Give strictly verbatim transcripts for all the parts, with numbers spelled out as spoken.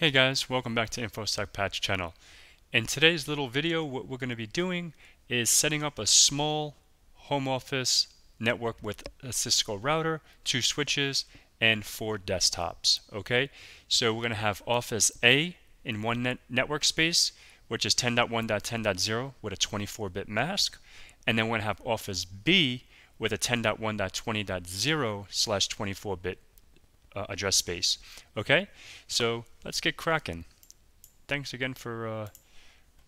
Hey guys, welcome back to InfoSec Patch Channel. In today's little video, what we're going to be doing is setting up a small home office network with a Cisco router, two switches, and four desktops. Okay, so we're going to have Office A in one net network space, which is ten dot one dot ten dot zero with a twenty-four bit mask, and then we're going to have Office B with a ten dot one dot twenty dot zero slash twenty-four bit Uh, address space. Okay, so let's get cracking. Thanks again for uh,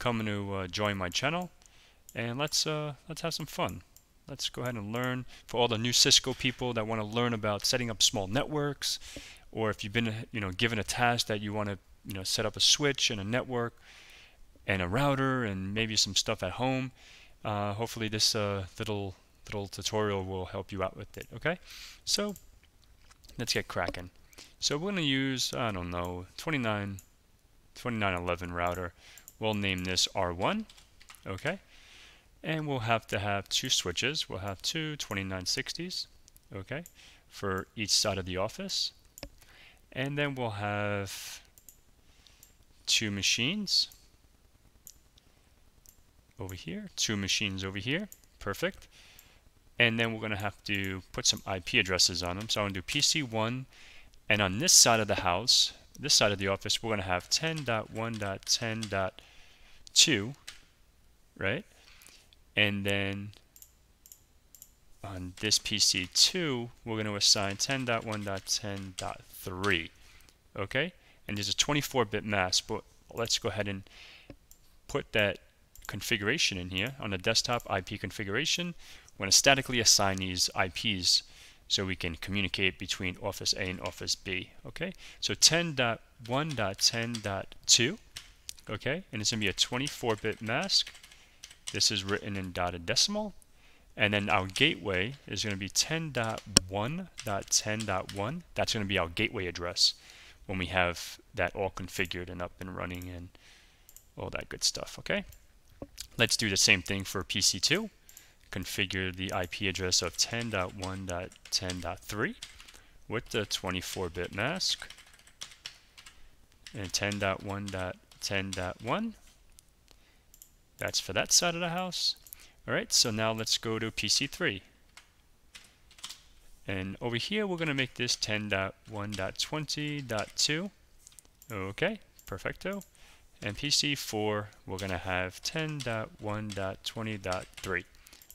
coming to uh, join my channel, and let's uh, let's have some fun. Let's go ahead and learn for all the new Cisco people that want to learn about setting up small networks, or if you've been you know given a task that you want to you know set up a switch and a network and a router and maybe some stuff at home. Uh, hopefully this uh, little little tutorial will help you out with it. Okay, so let's get cracking. So we're going to use, I don't know, twenty-nine eleven router. We'll name this R one, okay? And we'll have to have two switches. We'll have two twenty-nine sixties, okay, for each side of the office. And then we'll have two machines over here, two machines over here, perfect. And then we're going to have to put some I P addresses on them. So I'm going to do P C one, and on this side of the house, this side of the office, we're going to have ten dot one dot ten dot two, right? And then on this P C two, we're going to assign ten dot one dot ten dot three, okay? And there's a twenty-four bit mask, but let's go ahead and put that configuration in here on the desktop I P configuration. We're going to statically assign these I Ps so we can communicate between Office A and Office B. Okay, so ten dot one dot ten dot two, okay, and it's going to be a twenty-four bit mask. This is written in dotted decimal, and then our gateway is going to be ten dot one dot ten dot one. That's going to be our gateway address when we have that all configured and up and running and all that good stuff. Okay, let's do the same thing for P C two. Configure the I P address of ten dot one dot ten dot three with the twenty-four bit mask, and ten dot one dot ten dot one, that's for that side of the house. Alright, so now let's go to P C three, and over here we're going to make this ten dot one dot twenty dot two, okay, perfecto. And P C four, we're going to have ten dot one dot twenty dot three.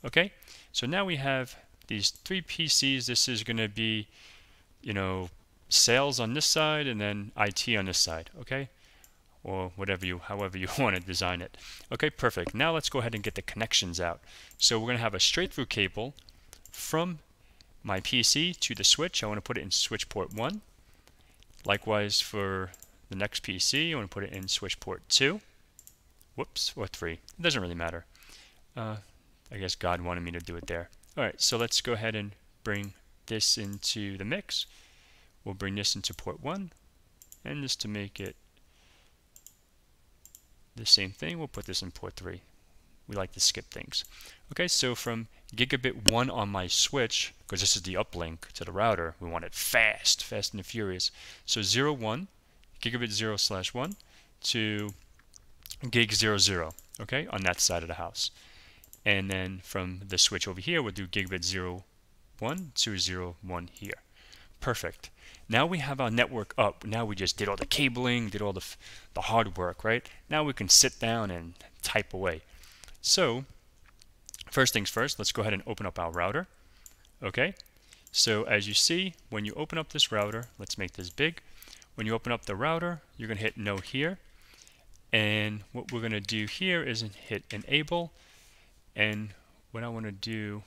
Okay, so now we have these three P Cs. This is going to be, you know, sales on this side and then I T on this side, okay? Or whatever you, however you want to design it. Okay, perfect. Now let's go ahead and get the connections out. So we're going to have a straight-through cable from my P C to the switch. I want to put it in switch port one. Likewise for the next P C, I want to put it in switch port two. Whoops, or three. It doesn't really matter. Uh, I guess God wanted me to do it there. Alright, so let's go ahead and bring this into the mix. We'll bring this into port one, and just to make it the same thing, we'll put this in port three. We like to skip things. Okay, so from gigabit one on my switch, because this is the uplink to the router, we want it fast, fast and furious. So zero one, gigabit zero slash one to gig zero zero, okay, on that side of the house. And then from the switch over here, we'll do gigabit zero one to zero one here. Perfect. Now we have our network up. Now we just did all the cabling, did all the, the hard work, right? Now we can sit down and type away. So first things first, let's go ahead and open up our router. Okay. So as you see, when you open up this router, let's make this big. When you open up the router, you're going to hit no here. And what we're going to do here is hit enable. And what I want to do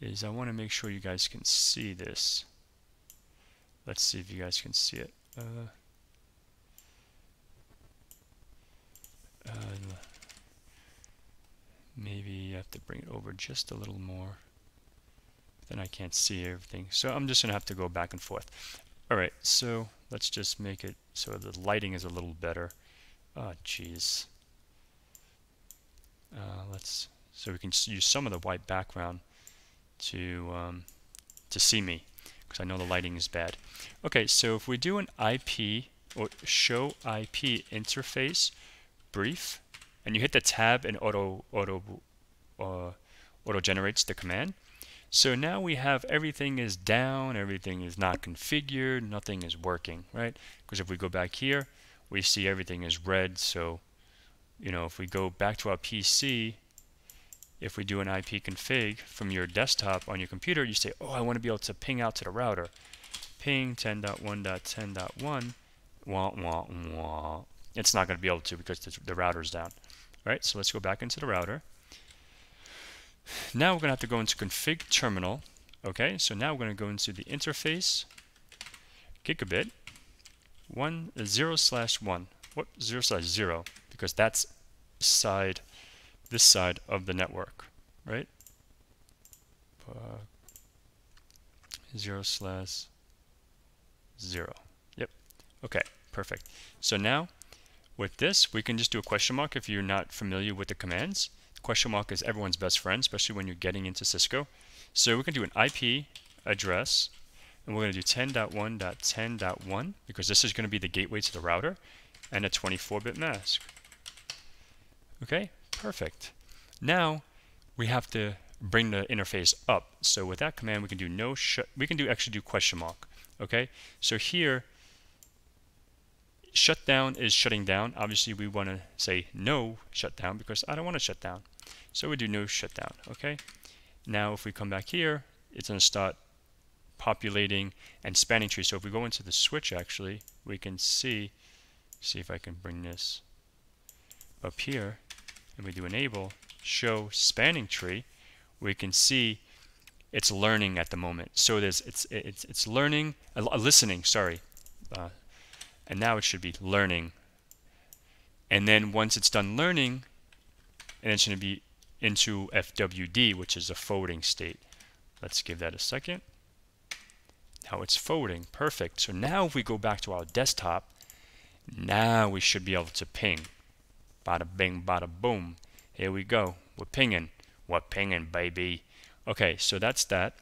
is I want to make sure you guys can see this. Let's see if you guys can see it. Uh, uh, maybe I have to bring it over just a little more. Then I can't see everything. So I'm just going to have to go back and forth. All right, so let's just make it so the lighting is a little better. Oh, jeez. Uh, let's so we can use some of the white background to um, to see me, because I know the lighting is bad. Okay, so if we do an I P or show I P interface brief, and you hit the tab and auto auto uh, auto generates the command. So now we have everything is down, everything is not configured, nothing is working, right? Because if we go back here, we see everything is red. So, you know, if we go back to our P C, if we do an I P config from your desktop on your computer, you say, oh, I want to be able to ping out to the router. Ping ten dot one dot ten dot one, wah, wah, wah. It's not going to be able to because the, the router's down. All right, so let's go back into the router. Now we're going to have to go into config terminal. Okay, so now we're going to go into the interface, gigabit, one, zero slash one, what, zero slash zero, because that's side, this side of the network, right? Uh, zero slash zero. Yep. Okay, perfect. So now with this, we can just do a question mark if you're not familiar with the commands. Question mark is everyone's best friend, especially when you're getting into Cisco. So we can do an I P address, and we're going to do ten dot one dot ten dot one because this is going to be the gateway to the router, and a twenty-four bit mask. Okay, perfect. Now we have to bring the interface up. So with that command, we can do no shut. We can do actually do question mark. Okay, so here, shutdown is shutting down. Obviously, we want to say no shutdown because I don't want to shut down. So we do no shutdown, okay? Now if we come back here, it's gonna start populating and spanning tree. So if we go into the switch actually, we can see, see if I can bring this up here, and we do enable, show spanning tree, we can see it's learning at the moment. So there's, it's, it's, it's learning, uh, listening, sorry. Uh, and now it should be learning. And then once it's done learning, and it's going to be into F W D, which is a forwarding state. Let's give that a second. Now it's forwarding, perfect. So now if we go back to our desktop, now we should be able to ping. Bada bing, bada boom. Here we go, we're pinging. We're pinging, baby. Okay, so that's that.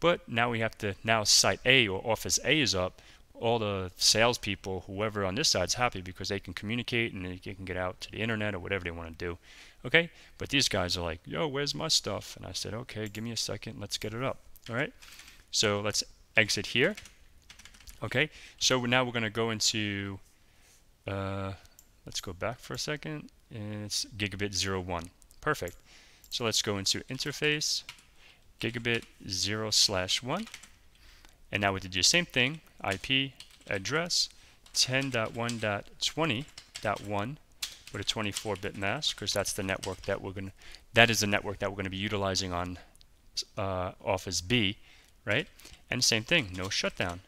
But now we have to, now site A or office A is up. All the salespeople, whoever on this side is happy because they can communicate and they can get out to the internet or whatever they want to do. Okay, but these guys are like, yo, where's my stuff? And I said, okay, give me a second, let's get it up. All right, so let's exit here. Okay, so now we're going to go into, uh, let's go back for a second, and it's gigabit zero one. Perfect. So let's go into interface, gigabit zero slash one. And now we have to do the same thing, I P address ten dot one dot twenty dot one with a twenty-four bit mask, because that's the network that we're gonna, that is the network that we're gonna be utilizing on uh, Office B, right? And same thing, no shutdown.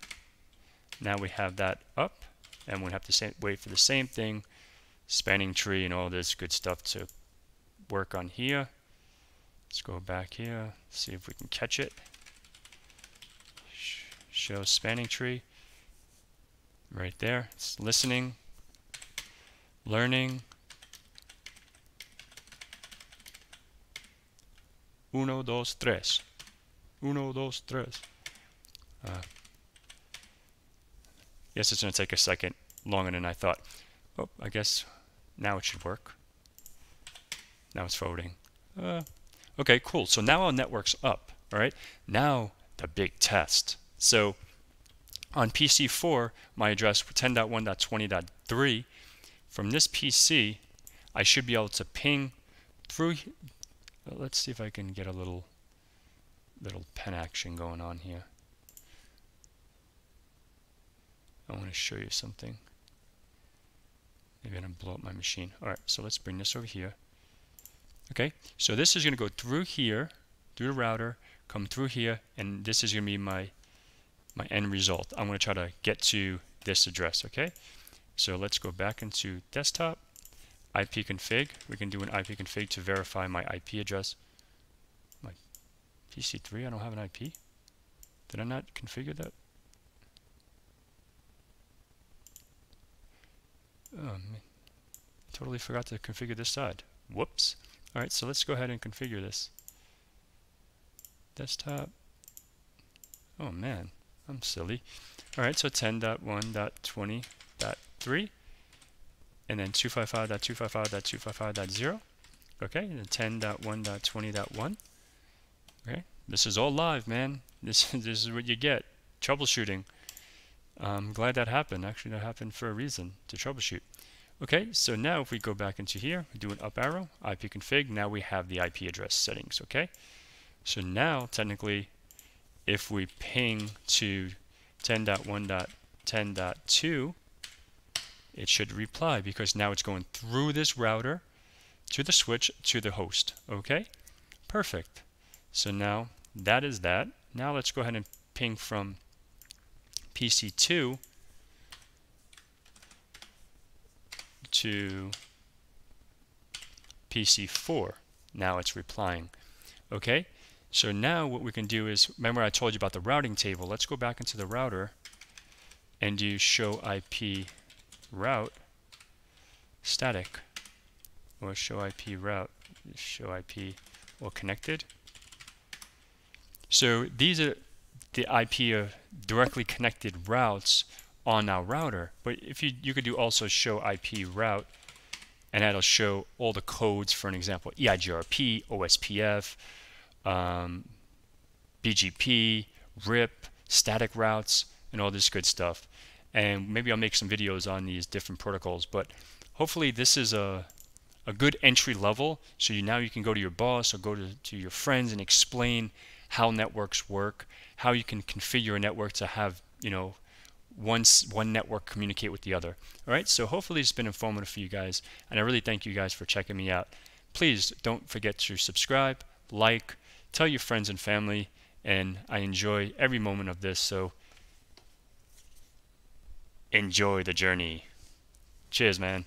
Now we have that up, and we have to say, wait for the same thing, spanning tree and all this good stuff to work on here. Let's go back here, see if we can catch it. Show spanning tree right there. It's listening, learning, uno, dos, tres, uno, dos, tres. Uh, yes, it's going to take a second longer than I thought. Oh, I guess now it should work. Now it's forwarding. Uh, okay, cool. So now our network's up. All right, now the big test. So on P C four, my address ten dot one dot twenty dot three, from this P C, I should be able to ping through. Let's see if I can get a little little pen action going on here. I want to show you something. Maybe I'm going to blow up my machine. All right, so let's bring this over here. Okay, so this is going to go through here, through the router, come through here, and this is going to be my my end result. I'm going to try to get to this address, okay? So let's go back into desktop, I P config. We can do an I P config to verify my I P address. My P C three, I don't have an I P. Did I not configure that? Oh, man. Totally forgot to configure this side. Whoops. All right, so let's go ahead and configure this. Desktop. Oh, man. I'm silly. All right, so ten dot one dot twenty dot three, and then two fifty-five dot two fifty-five dot two fifty-five dot zero, okay, and then ten dot one dot twenty dot one, okay, this is all live, man. This, this is what you get, troubleshooting. I'm glad that happened. Actually, that happened for a reason, to troubleshoot. Okay, so now if we go back into here, we do an up arrow, I P config, now we have the I P address settings, okay? So now, technically, if we ping to ten dot one dot ten dot two, it should reply because now it's going through this router to the switch to the host, okay? Perfect. So now that is that. Now let's go ahead and ping from P C two to P C four. Now it's replying. Okay, so now what we can do is, remember I told you about the routing table. Let's go back into the router and do show I P route static, or show I P route, show I P or connected. So these are the I P of directly connected routes on our router, but if you you could do also show I P route, and that'll show all the codes for an example, E I G R P, O S P F, um, B G P, R I P, static routes, and all this good stuff. And maybe I'll make some videos on these different protocols, but hopefully this is a a good entry level, so you now you can go to your boss or go to, to your friends and explain how networks work, how you can configure a network to have, you know, once one network communicate with the other. All right, so hopefully it's been informative for you guys, and I really thank you guys for checking me out. Please don't forget to subscribe, like, tell your friends and family, and I enjoy every moment of this, so enjoy the journey. Cheers, man.